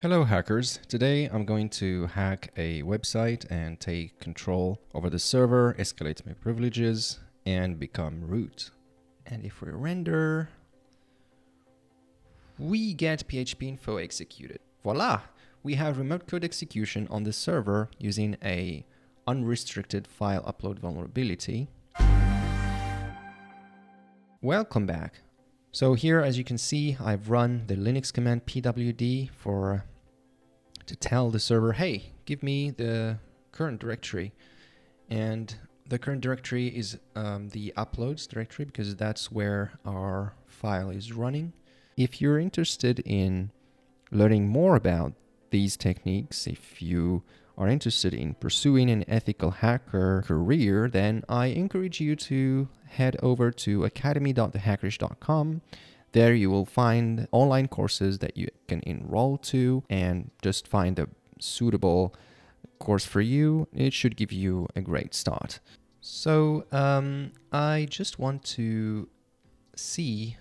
Hello hackers, today I'm going to hack a website and take control over the server, escalate my privileges and become root. And if we render, we get PHP info executed. Voila! We have remote code execution on the server using a unrestricted file upload vulnerability. Welcome back. So here, as you can see, I've run the Linux command pwd to tell the server, hey, give me the current directory. And the current directory is the uploads directory because that's where our file is running. If you're interested in learning more about these techniques, if you are interested in pursuing an ethical hacker career, then I encourage you to head over to academy.thehackerish.com. There you will find online courses that you can enroll to and just find a suitable course for you. It should give you a great start. So I just want to see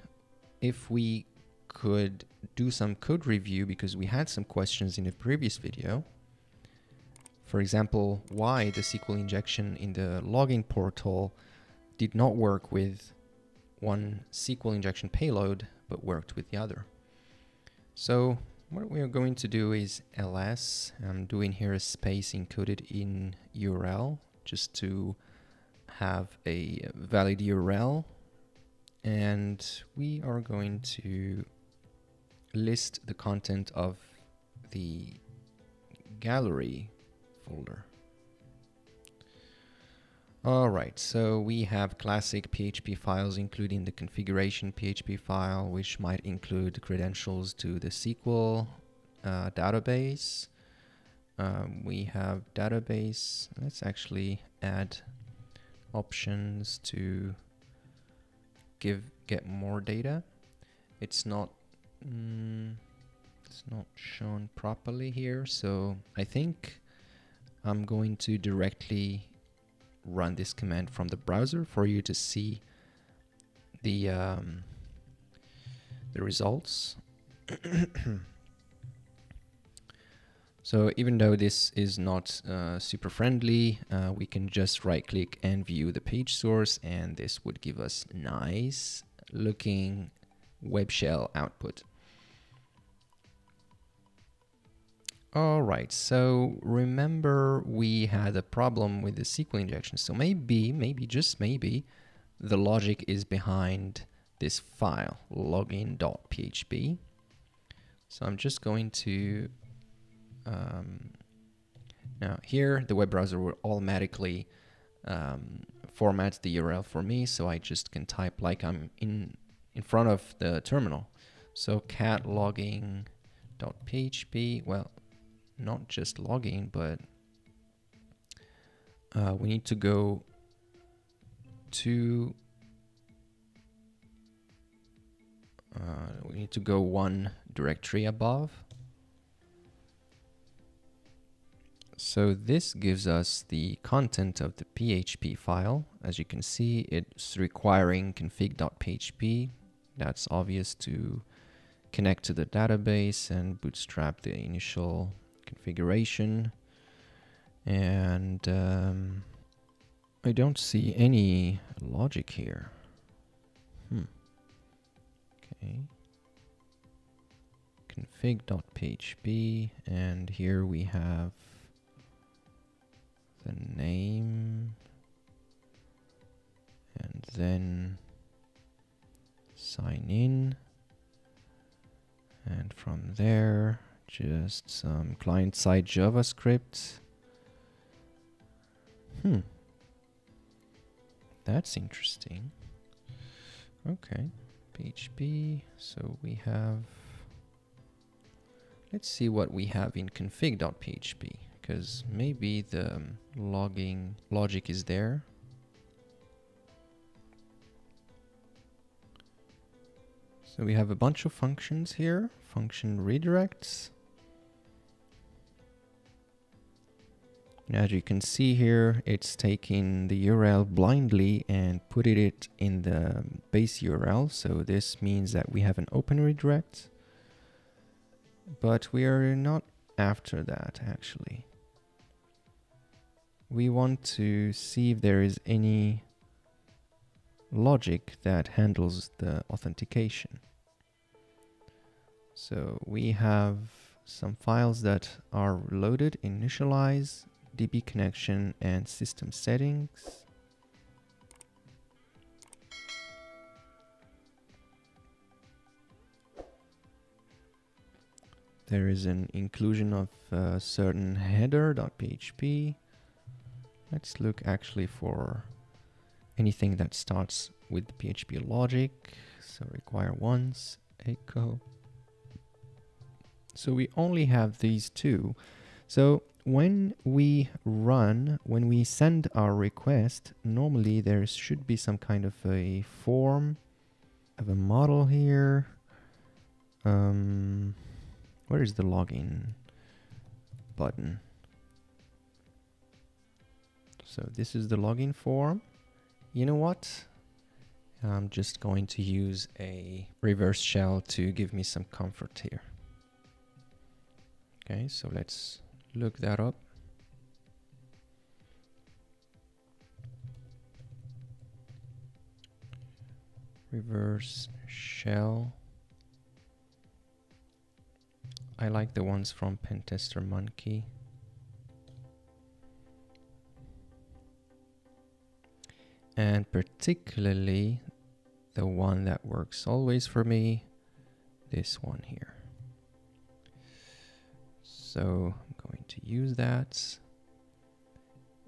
if we could do some code review because we had some questions in a previous video. For example, why the SQL injection in the login portal did not work with one SQL injection payload, but worked with the other. So what we are going to do is ls. I'm doing here a space encoded in URL just to have a valid URL. And we are going to list the content of the gallery folder. All right, so we have classic PHP files, including the configuration PHP file, which might include credentials to the SQL database. We have database. Let's actually add options to get more data. It's not shown properly here, so I think I'm going to directly run this command from the browser for you to see the results. So even though this is not super friendly, we can just right-click and view the page source, and this would give us nice-looking web shell output. All right, so remember we had a problem with the SQL injection. So maybe, just maybe, the logic is behind this file, login.php. So I'm just going to, now here the web browser will automatically format the URL for me, so I just can type like I'm in front of the terminal. So cat login.php, well, not just login, but we need to go to one directory above. So this gives us the content of the PHP file. As you can see, it's requiring config.php. That's obvious to connect to the database and bootstrap the initial configuration, and I don't see any logic here. Okay. Config.php, and here we have the name, and then sign in, and from there just some client-side JavaScript. That's interesting. Okay, PHP. So we have, let's see what we have in config.php, because maybe the logging logic is there. So we have a bunch of functions here, function redirects. And as you can see here, it's taking the URL blindly and putting it in the base URL. So this means that we have an open redirect. but we are not after that actually. We want to see if there is any logic that handles the authentication. So we have some files that are loaded: initialize, DB connection, and system settings. There is an inclusion of a certain header.php. Let's look actually for anything that starts with PHP logic. So require once, echo. So we only have these two. So when we run, when we send our request, normally there should be some kind of a form of a model here. Where is the login button? So this is the login form. You know what? I'm just going to use a reverse shell to give me some comfort here. Okay, so let's look that up. Reverse shell. I like the ones from Pentester Monkey. And particularly the one that works always for me, this one here. So I'm going to use that,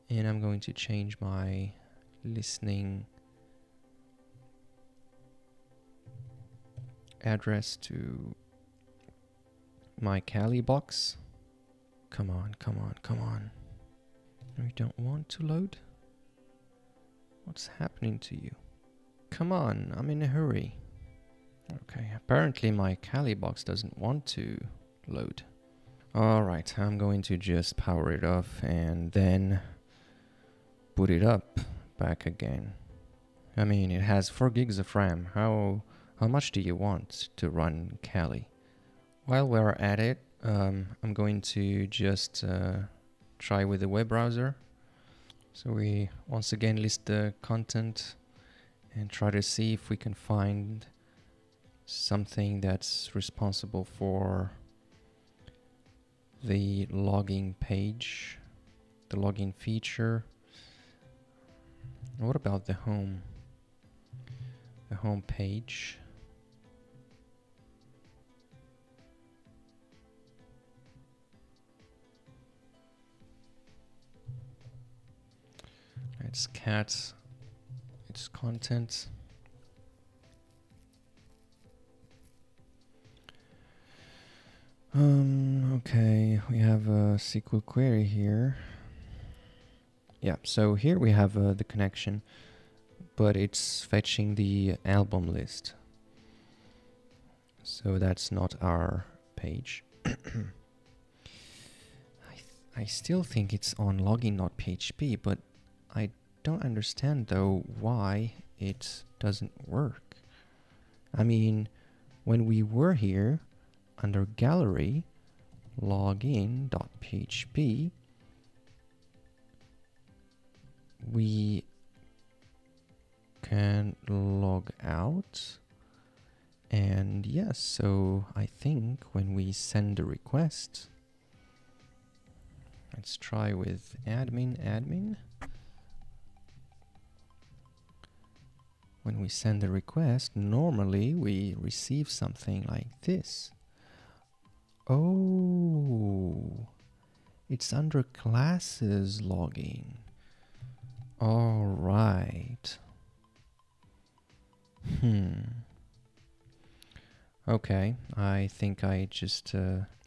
and I'm going to change my listening address to my Kali box. Come on, come on, come on. We don't want to load. What's happening to you? Come on, I'm in a hurry. Okay, apparently my Kali box doesn't want to load. All right, I'm going to just power it off and then boot it up back again. I mean, it has 4 gigs of RAM. How much do you want to run Kali? While we're at it, I'm going to just try with the web browser. So we once again list the content and try to see if we can find something that's responsible for the login page, the login feature. What about the home? The home page. It's cat, it's content. Okay, we have a SQL query here. Yeah, so here we have the connection, but it's fetching the album list. So that's not our page. I still think it's on login.php, but I don't understand though why it doesn't work. I mean, when we were here under gallery login.php, we can log out, and yes, so I think when we send a request, let's try with admin. When we send a request, normally we receive something like this. Oh, it's under classes login. All right. Okay, I think I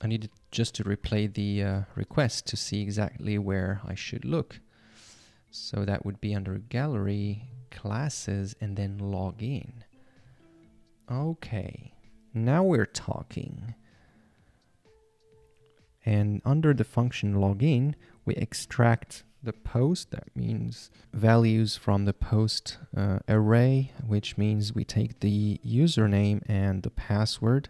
needed just to replay the request to see exactly where I should look. So that would be under gallery, classes, and then login. Okay, now we're talking. And under the function login, we extract the post, that means values from the post array, which means we take the username and the password,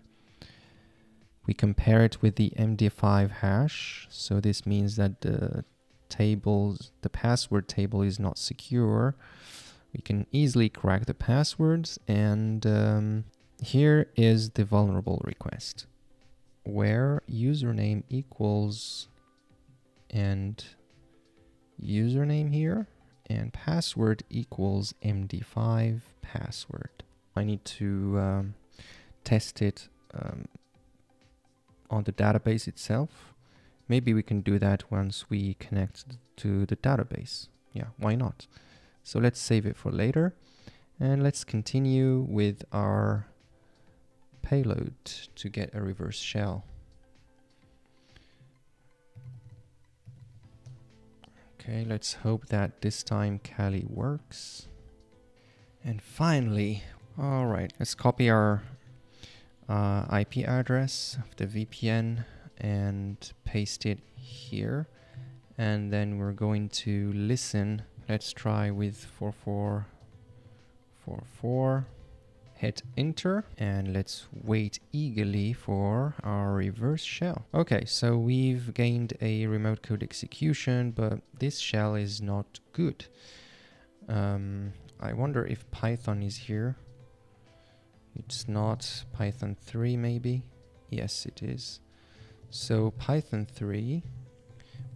we compare it with the MD5 hash. So this means that the password table is not secure. We can easily crack the passwords, and here is the vulnerable request where username equals and username here and password equals MD5 password. I need to test it on the database itself. Maybe we can do that once we connect to the database. Yeah, why not? So let's save it for later, and let's continue with our payload to get a reverse shell. Okay, let's hope that this time Kali works. And finally, all right, let's copy our IP address of the VPN and paste it here. And then we're going to listen. Let's try with 4444. Hit enter, and let's wait eagerly for our reverse shell. Okay, so we've gained a remote code execution, but this shell is not good. I wonder if Python is here. It's not. Python 3 maybe? Yes, it is. So Python 3,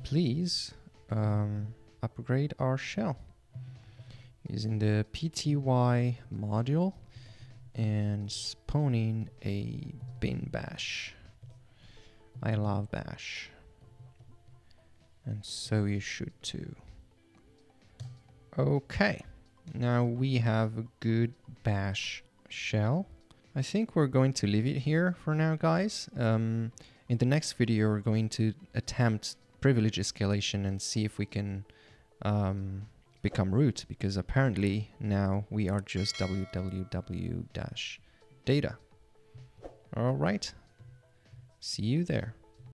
please upgrade our shell. It's in the PTY module, and spawning a bin bash. I love bash, and so you should too. Okay, now we have a good bash shell. I think we're going to leave it here for now, guys. In the next video we're going to attempt privilege escalation and see if we can become root, because apparently now we are just www-data. All right, see you there.